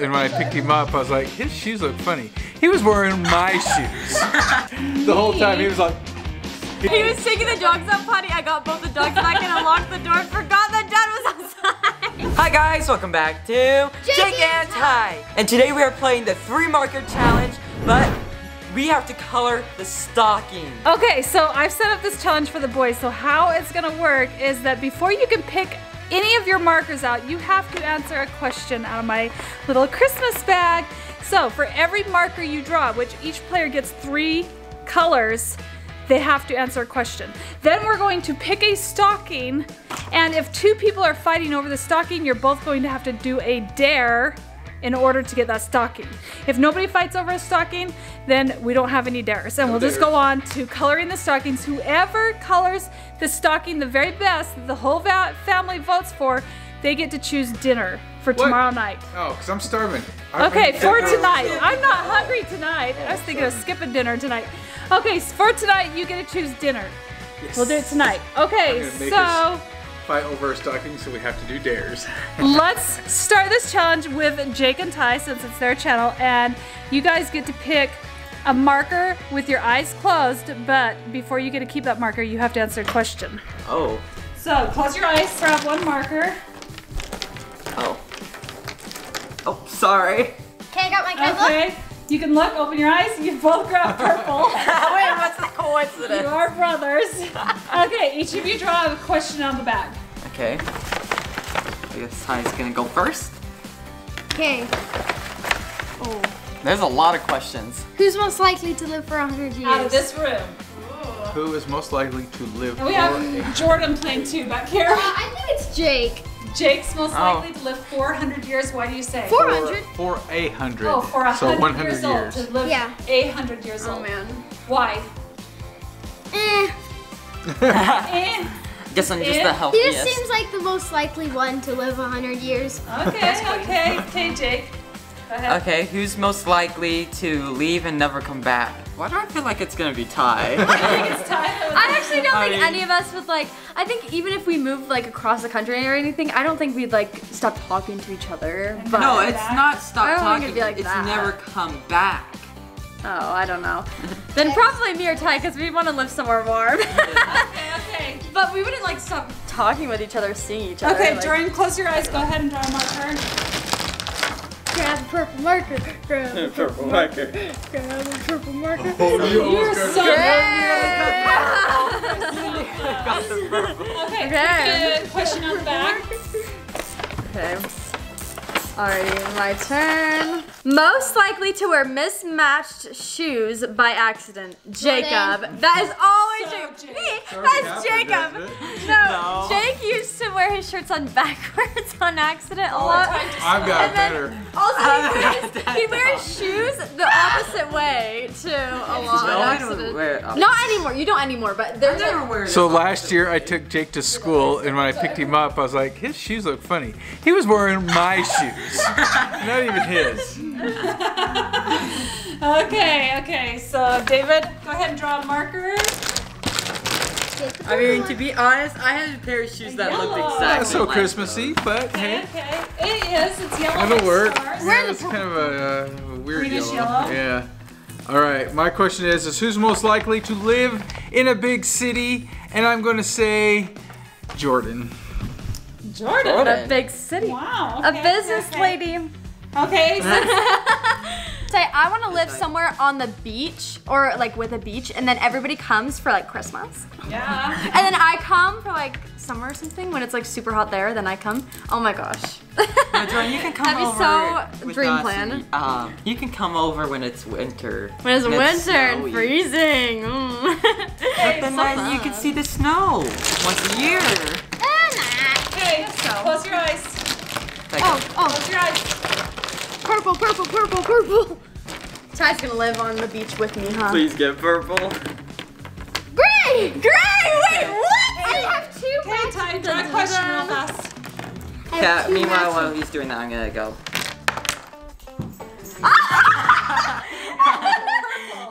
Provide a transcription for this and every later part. And when I picked him up, I was like, his shoes look funny. He was wearing my shoes. The whole time he was like... He was taking the dogs up potty. I got both the dogs back and unlocked the door and forgot that Dad was outside. Hi guys, welcome back to Jake and Ty. And today we are playing the 3 marker challenge, but we have to color the stocking. Okay, so I've set up this challenge for the boys. So how it's gonna work is that before you can pick any of your markers out, you have to answer a question out of my little Christmas bag. So for every marker you draw, which each player gets 3 colors, they have to answer a question. Then we're going to pick a stocking, and if 2 people are fighting over the stocking, you're both going to have to do a dare in order to get that stocking. If nobody fights over a stocking, then we don't have any dares. And we'll just go on to coloring the stockings. Whoever colors the stocking the very best, the whole family votes for, they get to choose dinner for tomorrow night. Oh, because I'm starving. Okay, for tonight. I'm not hungry tonight. I was thinking of skipping dinner tonight. Okay, for tonight, you get to choose dinner. Yes. We'll do it tonight. Okay, so... fight over a stocking, so we have to do dares. Let's start this challenge with Jake and Ty, since it's their channel, and you guys get to pick a marker with your eyes closed, but before you get to keep that marker, you have to answer a question. Oh. So close your eyes, grab 1 marker. Oh. Oh, sorry. Okay, I got my candle. Okay, you can look, open your eyes, you both grab purple. Wait, what's the coincidence? You are brothers. Okay, each of you draw a question on the bag. Okay. I guess Ty's gonna go first. Okay. Oh. There's a lot of questions. Who's most likely to live for 100 years? Out of this room. Ooh. Who is most likely to live for 100 years? We have Jordan playing too back here. I think it's Jake. Jake's most likely to live 400 years. Why do you say? 400? For 100. Oh, for 100 so 100 years old. To live 100 years old. Oh, man. Why? Guess I'm just the healthiest. He just seems like the most likely one to live 100 years. Okay, okay, Jake. Go ahead. Okay, who's most likely to leave and never come back? Why do I feel like it's gonna be Ty? I think it's Ty. I actually don't think any of us would like. I think even if we moved like across the country or anything, I don't think we'd like stop talking to each other. But no, it's not stop talking. It'd be like that. It's never come back. Oh, I don't know. Then probably me or Ty, because we want to live somewhere warm. Okay. But we wouldn't like stop talking with each other, seeing each other. Okay, like, Jordan, close your eyes. Go ahead and draw a marker. Grab a purple marker. Grab a purple marker. Grab a purple marker. Oh, you're so good. Okay, question on the back. Okay. Alright, my turn. Most likely to wear mismatched shoes by accident. Jacob. That is always Jacob. That's Jacob. No, Jake used to wear his shirts on backwards on accident a lot. I've got it better. Also, he wears shoes the opposite way too a lot. No, I don't wear it. Not anymore. You don't anymore, but there's a... So last year I took Jake to school, and when I picked him up, I was like, his shoes look funny. He was wearing my shoes. Not even his. Okay, so David, go ahead and draw a marker. I mean, to be honest, I had a pair of shoes that looked exactly so Christmassy, but hey. Okay, it is. It's yellow. It'll work. Yeah, it's kind of a weird yellow. Yeah. All right, my question is who's most likely to live in a big city? And I'm going to say Jordan. Jordan. A big city. Wow. Okay, a business lady. Okay. Say, I want to live somewhere on the beach or like with a beach, and then everybody comes for like Christmas. Yeah. And then I come for like summer or something when it's like super hot there. Then I come. Oh my gosh. No, Jordan, you can come over. That'd be so dream plan. And, you can come over when it's winter. When it's winter and freezing. Mm. But then you can see the snow once a year. Okay, close your eyes. Close your eyes. Purple, purple, purple, purple. Ty's gonna live on the beach with me, huh? Please get purple. Gray! Gray! Wait, what? Hey, I have 2 Ty, draw a question real fast. Yeah, meanwhile, while he's doing that, I'm gonna go.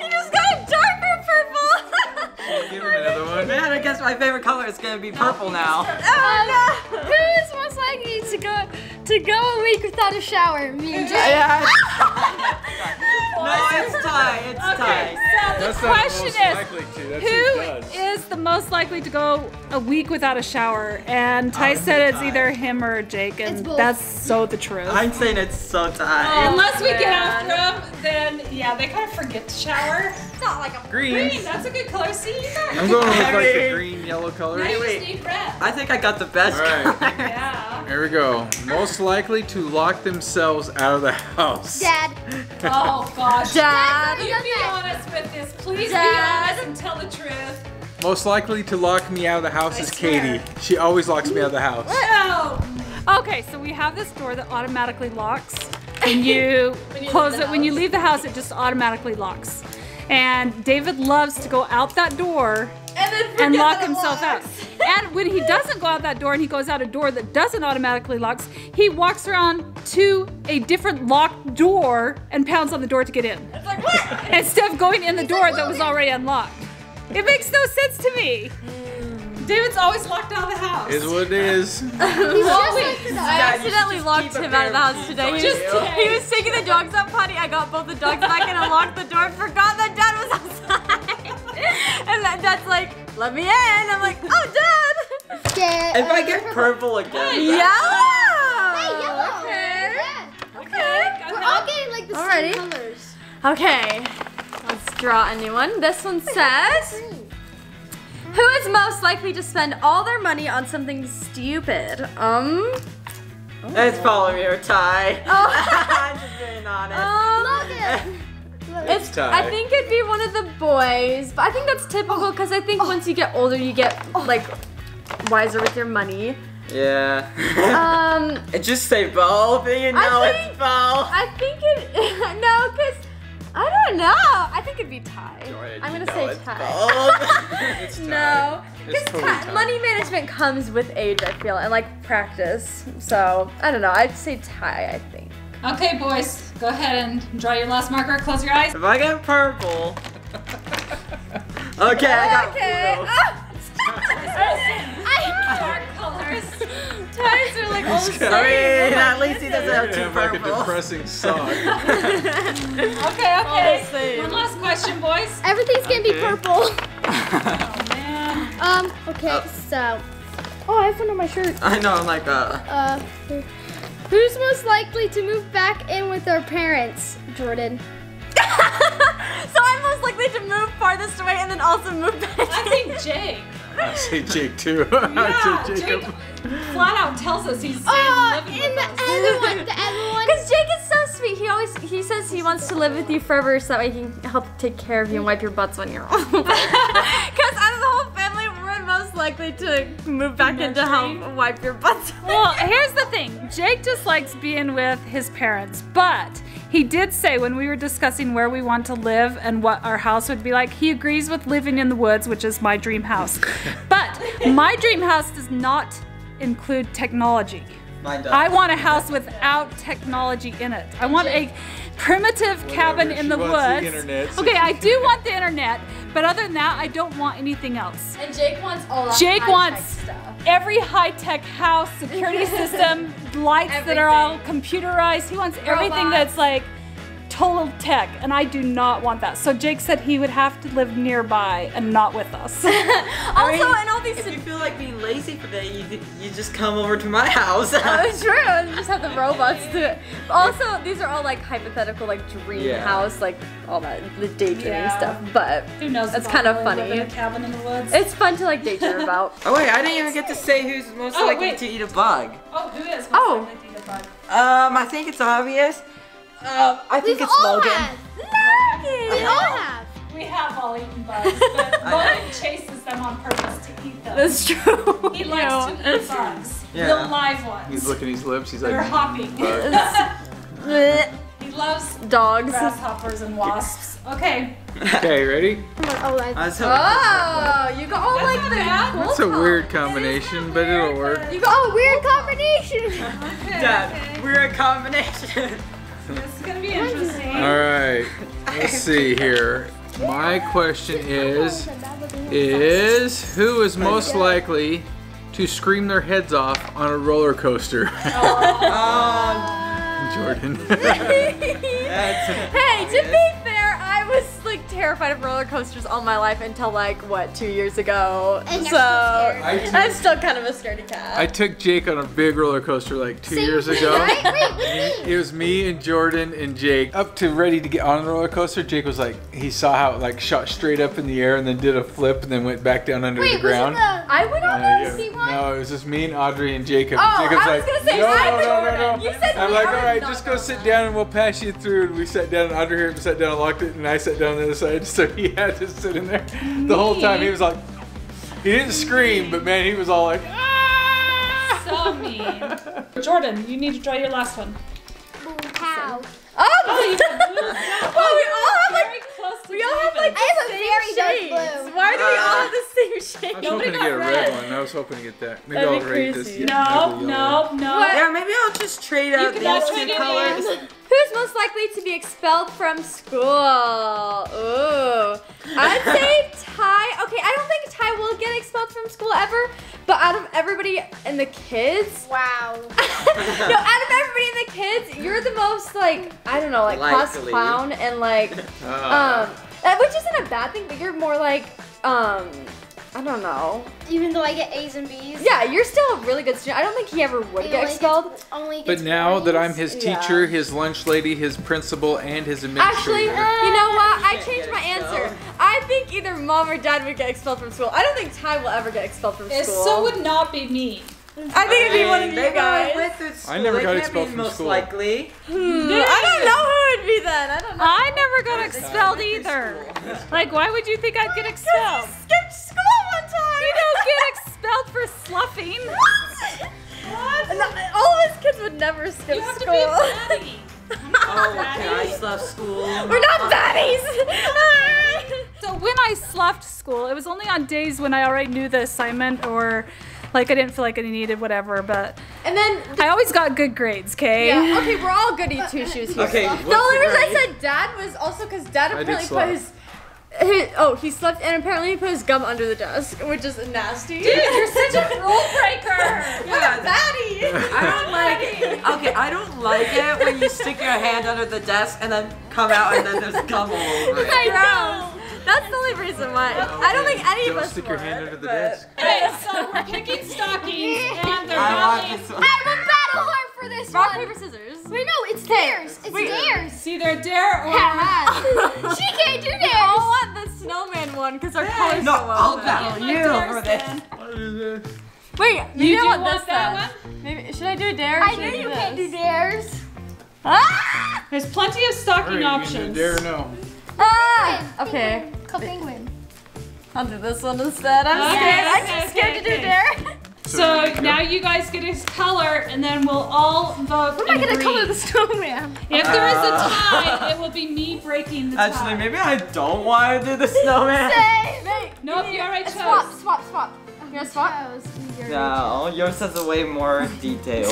You just got darker purple. Can you give him another one? Man, I guess my favorite color is gonna be purple now. Oh, no. Who's most likely to go To go a week without a shower, me and Jake. Yeah. No, it's Ty. It's Ty. So the question is, who is the most likely to go a week without a shower? And Ty said it's either him or Jake, and that's so the truth. I'm saying it's so Ty. Unless we get after them, then yeah, they kind of forget to shower. It's not like a green. That's a good color. See, you got it. I'm going with like the green, yellow color. Now you just need red. I think I got the best color. Yeah. Here we go. Most likely to lock themselves out of the house. Dad. Oh gosh. Dad. Please be honest with this. Please be honest and tell the truth. Most likely to lock me out of the house is Katie. She always locks me out of the house. No. Okay, so we have this door that automatically locks. And you close it. When you leave the house, it just automatically locks. And David loves to go out that door and lock himself out. And when he doesn't go out that door and he goes out a door that doesn't automatically lock, he walks around to a different locked door and pounds on the door to get in. It's like, what? Instead of going in the door that was already unlocked. It makes no sense to me. David's always locked out of the house. Is what it is. He's I accidentally locked him out of the house today. He was taking the dogs out potty. I got both the dogs back and I locked the door. Forgot that Dad was outside. And Dad's like, let me in. I'm like, oh, Dad. If I get purple again. Yellow. Hey, yellow. Okay. Yeah. Okay. We're all getting like the same colors. Okay. Let's draw a new one. This one says, who is most likely to spend all their money on something stupid? It's probably me or Ty. I'm just being honest. It's Ty. I think it'd be one of the boys, but I think that's typical because I think once you get older, you get like wiser with your money. Yeah. It just say Bo, but you know it's Bo. I think it. No, because. I don't know. I think it'd be Ty. Joy, I'm gonna say Ty. It's Ty. No, because totally money management comes with age, I feel, and like practice. So I don't know. I'd say Ty. I think. Okay, boys, go ahead and draw your last marker. Close your eyes. If I get purple. Okay, I got blue. Dark colors. Ties are like all the same. I mean, at least he doesn't have two purple. Like a depressing song. Okay. One last question, boys. Everything's gonna be purple. Oh man. Okay, so. Oh, I have one on my shirt. I know. I'm like who's most likely to move back in with their parents, Jordan? So I'm most likely to move farthest away and then also move back. I think Jake. I say Jake too. Yeah, Jake flat out tells us he's living with us. The other one. Because Jake is so sweet. He says he wants to live with you forever so that way he can help take care of you and wipe your butts when you're old. Because out of the whole family, we're most likely to move back in to help wipe your butts. Well, here's the thing. Jake just likes being with his parents, but he did say when we were discussing where we want to live and what our house would be like, he agrees with living in the woods, which is my dream house. But my dream house does not include technology. Mine does. I want a house without technology in it. I want a primitive cabin in the woods. The internet, so okay, I do want the internet, but other than that, I don't want anything else. And Jake wants all that high-tech stuff. Every high-tech house, security system, lights that are all computerized. He wants everything that's like total tech, and I do not want that. So Jake said he would have to live nearby and not with us. If you feel like being lazy for that, you just come over to my house. That's true. You just have the robots do it. Also, these are all like hypothetical, like dream house, like all that the daydreaming stuff. But who knows? That's kind of funny. In a cabin in the woods. It's fun to like daydream about. Oh wait, I didn't even get to say who's most likely to eat a bug. Oh, who is most likely to eat a bug? I think it's obvious. I think it's Logan. We all have. We have all eaten bugs, but Logan chases them on purpose to eat them. That's true. He likes to eat bugs, the live ones. He's licking his lips. He's like, they're hopping. He loves dogs, grasshoppers, and wasps. Okay. Okay, ready? You got all like the That's a weird combination, but it'll work. You got all weird combination. Dad, weird combination. This is gonna be interesting. All right, let's see here. My question is who is most likely to scream their heads off on a roller coaster. Jordan. Hey, to be fair, I was like terrified of roller coasters all my life until like what, 2 years ago. And so I'm still kind of a scaredy cat. I took Jake on a big roller coaster like two years ago. Right? Wait. It was me and Jordan and Jake up to ready to get on the roller coaster. Jake was like, he saw how it like shot straight up in the air and then did a flip and then went back down under the ground. I went on there to see one. No, it was just me and Audrey and Jacob. Oh, and Jacob's I was gonna say, no, no, no, no, no. You said I'm like, all right, just go sit down and we'll pass you through. And we sat down and Audrey sat down and locked it, and I sat down on the other side, so he had to sit in there the whole time. He was like, he didn't scream, but man, he was all like, ah! So mean. Jordan, you need to try your last one. How? Oh, well, we all have like the same shades. Why do we all have the same shades? I was hoping to get a red one. I was hoping to get that. Maybe I'll rate this. No, no, no. What? Yeah, maybe I'll just trade out these two colors. Who's most likely to be expelled from school? Ooh. I'd say Ty. Okay, I don't think Ty will get expelled from school ever, but out of everybody and the kids. Wow. No, out of everybody and the kids, you're the most like, I don't know, like class clown and like, which isn't a bad thing, but you're more like, I don't know. Even though I get A's and B's? Yeah, you're still a really good student. I don't think he ever would get expelled. But now that I'm his teacher, his lunch lady, his principal, and his administrator. Actually, you know what? I changed my answer. I think either mom or dad would get expelled from school. I don't think Ty will ever get expelled from school. So would not be me. I think it'd be one of you guys. I never got expelled from school. Likely. I don't know who it would be then. I don't know. I never got expelled either. Like, why would you think I'd get expelled? Skipped school one time. You don't get expelled for sloughing. What? All of us kids would never skip school. You have to be fatty. Oh, okay. I sloughed school. We're not fatties. So when I sloughed school, it was only on days when I already knew the assignment or like I didn't feel like I needed whatever, but and then I always got good grades, okay? Yeah, okay, we're all goody two shoes here. Okay, the only reason I said dad was also because dad apparently put he slept and apparently he put his gum under the desk, which is nasty. Dude, you're such a rule breaker. What a baddie. I don't like it when you stick your hand under the desk and then come out and then there's gum all over it. I know. That's the only reason why. I don't think any of us stick your hand under the desk. Okay, so we're picking stockings and they're I have a battle heart for this one. Rock, paper, scissors. Wait, no, it's dares. It's dares. It's either dare or hat. She can't do dares. We all want the snowman one because our colors are all battle you over this. What is this? Wait, you know what this that one? Maybe should I do a dare? I know you can't do dares. There's plenty of stocking options. Dare or no? Okay. Penguin. I'll do this one instead. I'm scared. I'm too scared to do dare. So now you guys get his color, and then we'll all vote. We're not gonna color the snowman. If there is a tie, it will be me breaking the tie. Actually, maybe I don't want to do the snowman. No, if you already chose. Swap. You want to swap? No, yours has a way more detail.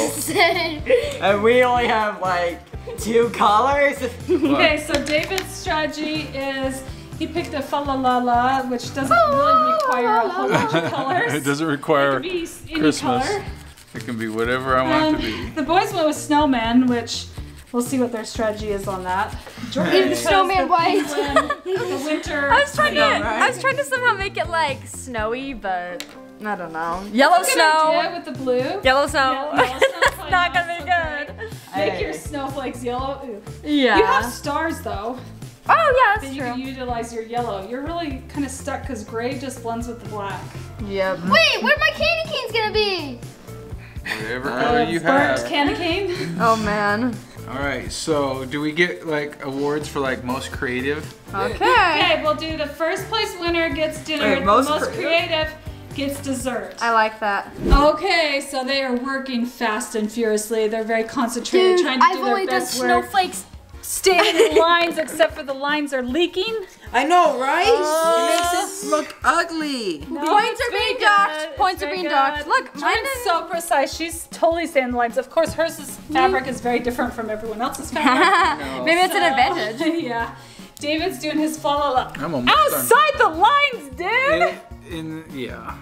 And we only have like 2 colors. Okay, so David's strategy is he picked a fa la la la, which doesn't really require a whole bunch of colors. It doesn't require Christmas. Color. It can be whatever I want it to be. The boys went with snowman, which we'll see what their strategy is on that. Jordan snowman white. The winter. I was trying to somehow make it like snowy, but I don't know. Yellow snow with the blue. Yellow snow. Yellow snow. It's not gonna be good. Make your snowflakes yellow. Ooh. Yeah. You have stars though. Oh yeah, that's true. Then you can utilize your yellow. You're really kind of stuck because gray just blends with the black. Yep. Wait, what are my candy canes gonna be? Whatever color you have. Burnt candy cane. Oh man. All right. So do we get like awards for like most creative? Okay. Okay. We'll do the first place winner gets dinner. Most creative gets dessert. I like that. Okay, so they are working fast and furiously. They're very concentrated, trying to do their best work. I've only done snowflakes staying in lines, except for the lines are leaking. I know, right? It makes it look ugly. No, points are being docked. Points are being docked. Look, mine is so precise. She's totally staying in lines. Of course, hers fabric is very different from everyone else's fabric. Maybe it's an advantage. Yeah. David's doing his follow-up. I'm outside the lines, dude. Yeah.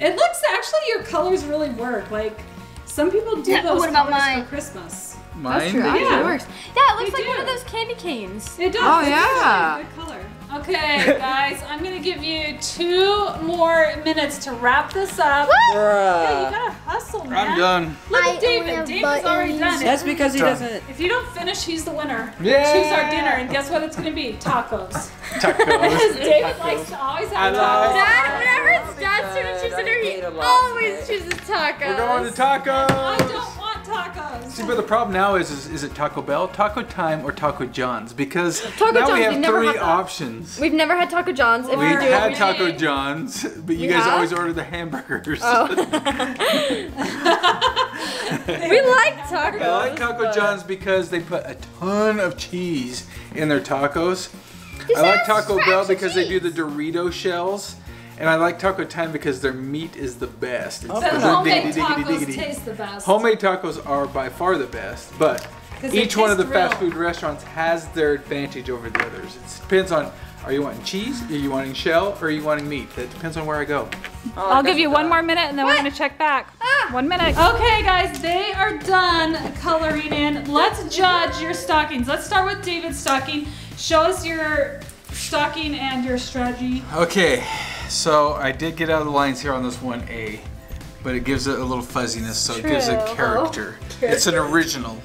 It looks, actually, your colors really work. Like, some people do those colors for Christmas. Mine? That's true. Yeah. Works. Yeah, it looks like one of those candy canes. It does. Oh, yeah. Good color. Okay, guys, I'm going to give you 2 more minutes to wrap this up. Hey, you got to hustle, man. I'm done. Look at David. David's already done it. That's because he doesn't. If you don't finish, he's the winner. Yeah. Choose our dinner, and guess what it's going to be? Tacos. Tacos. David likes to always have tacos. Dad, whenever it's Dad's dinner, he always chooses tacos. We're going to tacos. I don't want tacos. See, but the problem now is it Taco Bell, Taco Time, or Taco John's? Because now we have 3 options. We've never had Taco John's. We've had Taco John's, but you guys always order the hamburgers. Oh. We like tacos. I like Taco John's because they put a ton of cheese in their tacos. I like Taco Bell because they do the Dorito shells. And I like Taco Time because their meat is the best. It's homemade tacos taste the best. Homemade tacos are by far the best, but each one of the fast food restaurants has their advantage over the others. It depends on, are you wanting cheese, are you wanting shell, or are you wanting meat? That depends on where I go. I'll give you 1 more minute and then we're gonna check back. 1 minute. Okay guys, they are done coloring in. Let's judge your stockings. Let's start with David's stocking. Show us your stocking and your strategy. Okay. So I did get out of the lines here on this 1A, but it gives it a little fuzziness, so it gives it character. It's an original.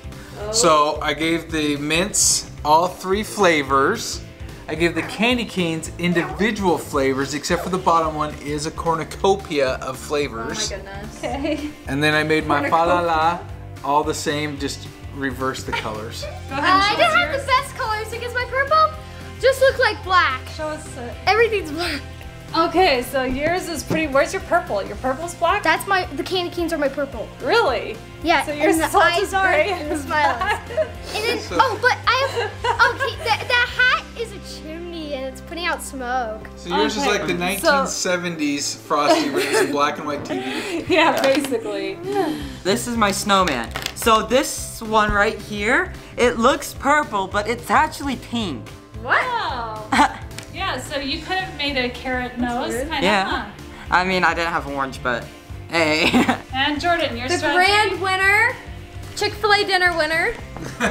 So I gave the mints all 3 flavors. I gave the candy canes individual flavors, except for the bottom one is a cornucopia of flavors. Oh my goodness. Okay. And then I made my fa-la-la all the same, just reverse the colors. I don't have the best colors because my purple just looks like black. Show us it. Everything's black. Okay, so yours is pretty, where's your purple? Your purple's black? That's my, the candy canes are my purple. Really? Yeah, so yours is gray and the smile. And then, oh, but I have, okay, that hat is a chimney and it's putting out smoke. So yours is like the 1970s Frosty, where it's black and white TV. Yeah, basically. This is my snowman. So this one right here, it looks purple, but it's actually pink. Wow. Yeah, so you could have made a carrot nose, kind of, I mean, I didn't have orange, but hey. And Jordan, your strategy. Grand winner, Chick-fil-A dinner winner. Look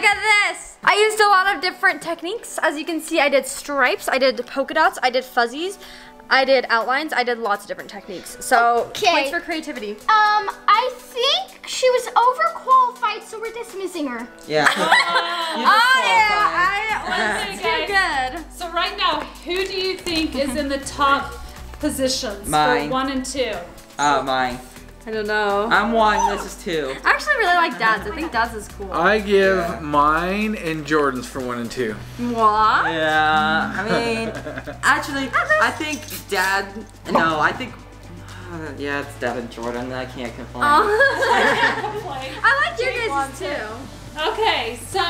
at this. I used a lot of different techniques. As you can see, I did stripes, I did polka dots, I did fuzzies, I did outlines, I did lots of different techniques. So, points for creativity. I think she was overqualified, so we're dismissing her. Yeah. Too good. So right now, who do you think is in the top positions for 1 and 2? Mine. I don't know. I'm 1, this is 2. I actually really like Dad's. I think Dad's is cool. I give mine and Jordan's for 1 and 2. What? Yeah, I mean, actually, I think it's Dad and Jordan. I can't complain. I like your guys' too. Okay, so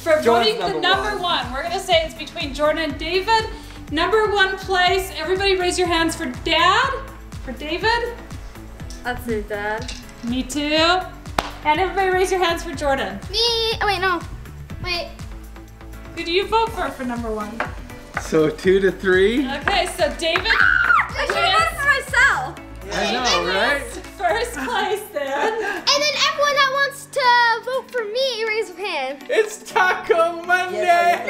for voting the number one, we're going to say it's between Jordan and David. Number 1 place, everybody raise your hands for Dad. For David? I'd say Dad. Me too. And everybody raise your hands for Jordan. Me! Oh wait, no. Wait. Who do you vote for number 1? So 2 to 3. Okay, so David. I should vote for myself. Yeah, I know, right? First place then. And then everyone that wants to vote for me, raise your hand. It's Taco Monday! Yes,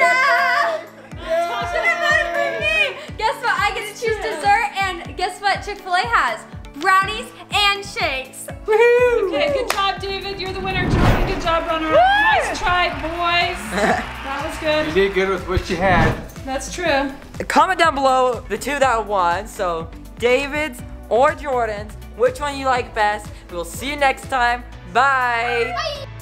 guess what? I get to choose dessert, and guess what Chick-fil-A has? Brownies and shakes. Woo! Okay, good job, David. You're the winner, Jordan. Good job, runner. Nice try, boys. That was good. You did good with what you had. That's true. Comment down below the 2 that won. So, David's or Jordan's, which one you like best. We'll see you next time. Bye. Bye.